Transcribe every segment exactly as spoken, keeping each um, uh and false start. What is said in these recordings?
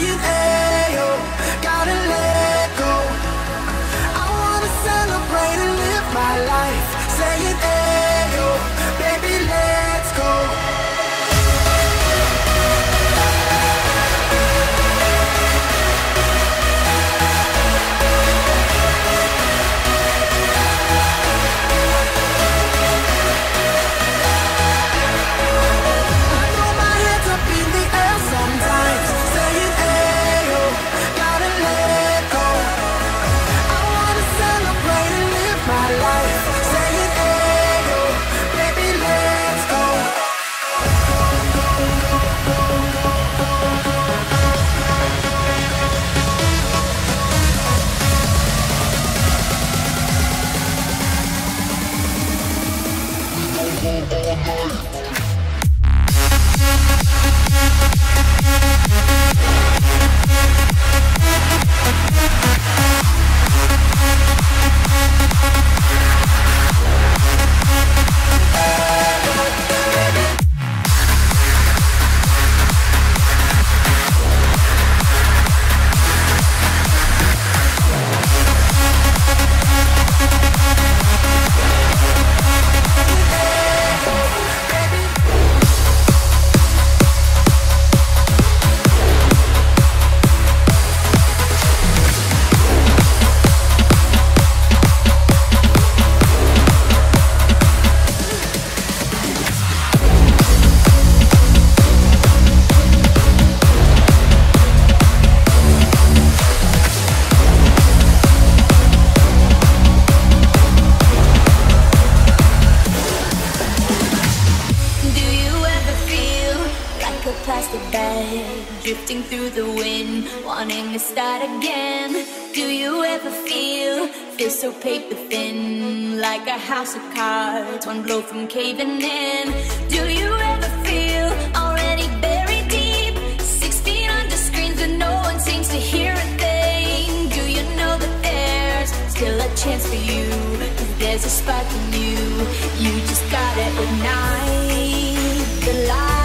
saying, ayo, gotta let go. I wanna celebrate and live my life, saying, ayo, baby, let's go. Drifting through the wind, wanting to start again. Do you ever feel, feel so paper thin, like a house of cards, one blow from caving in? Do you ever feel already buried deep, six feet under screens and no one seems to hear a thing? Do you know that there's still a chance for you, if there's a spark in you, you just gotta ignite the light.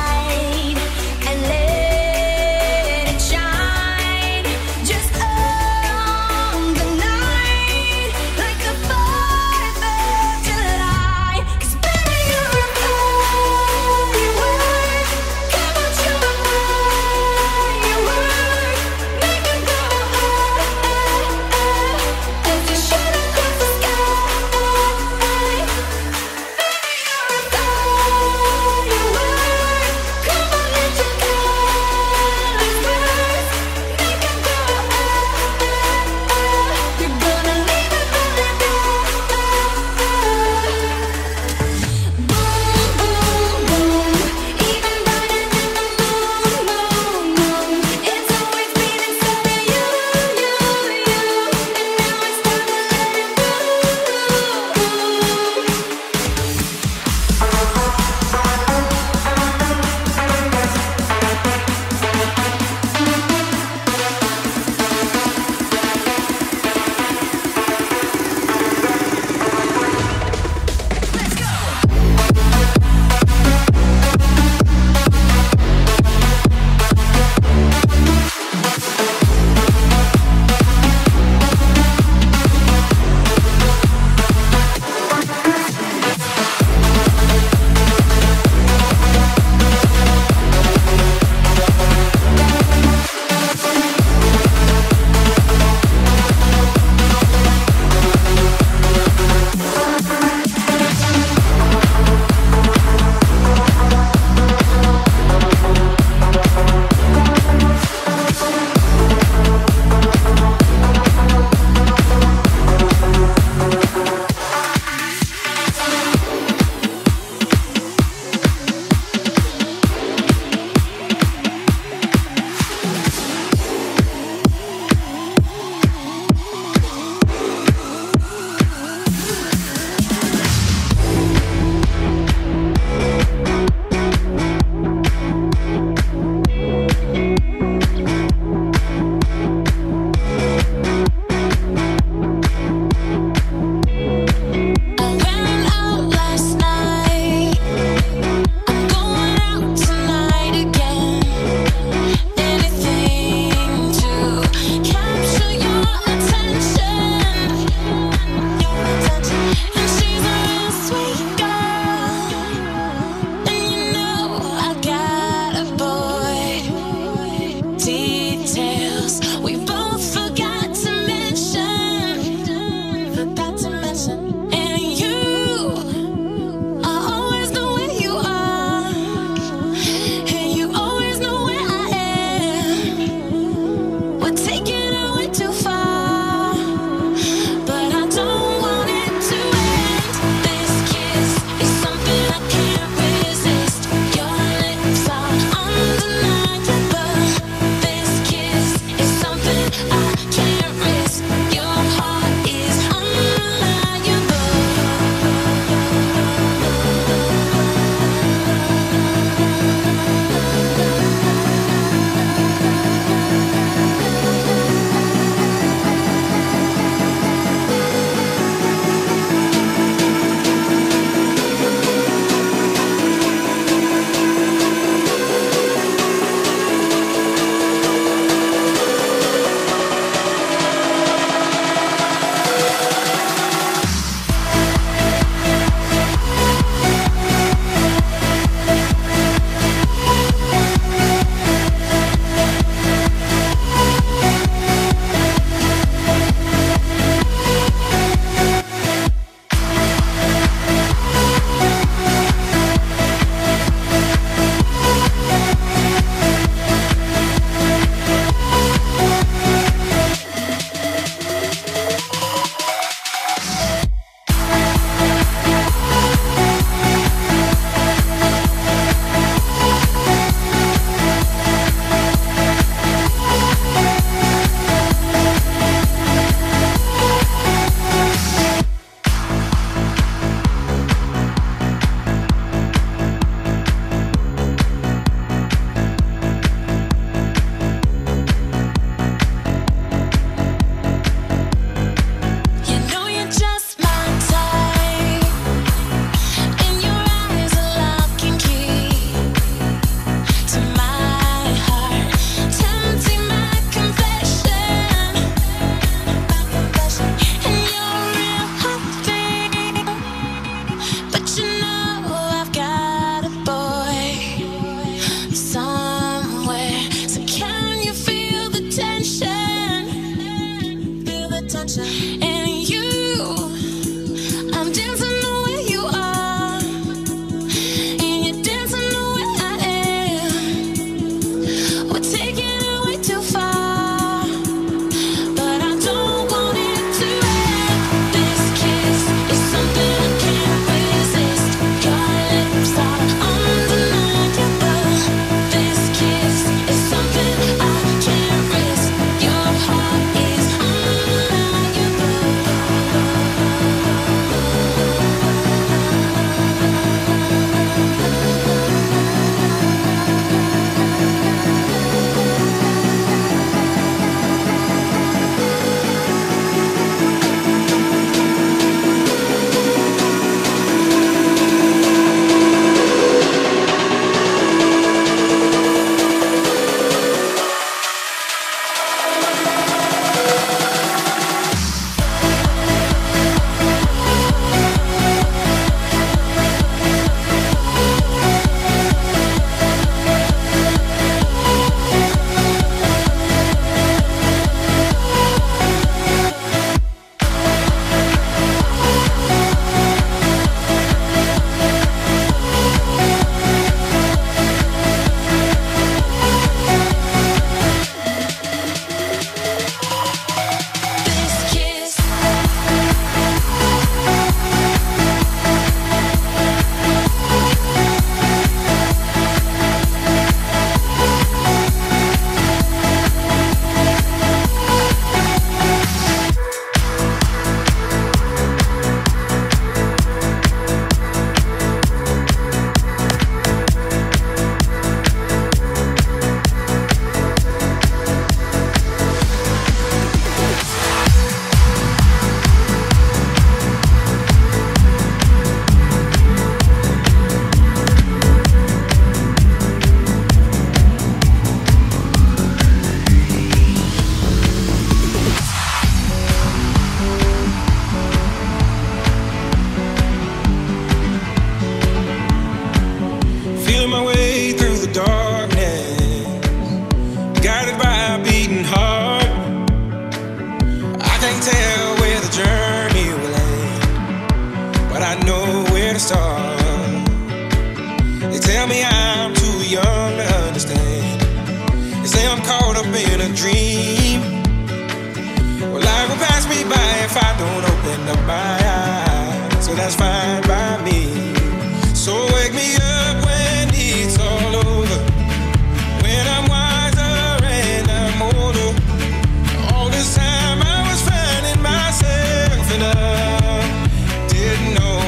I didn't know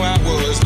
I was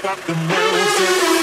stop the music.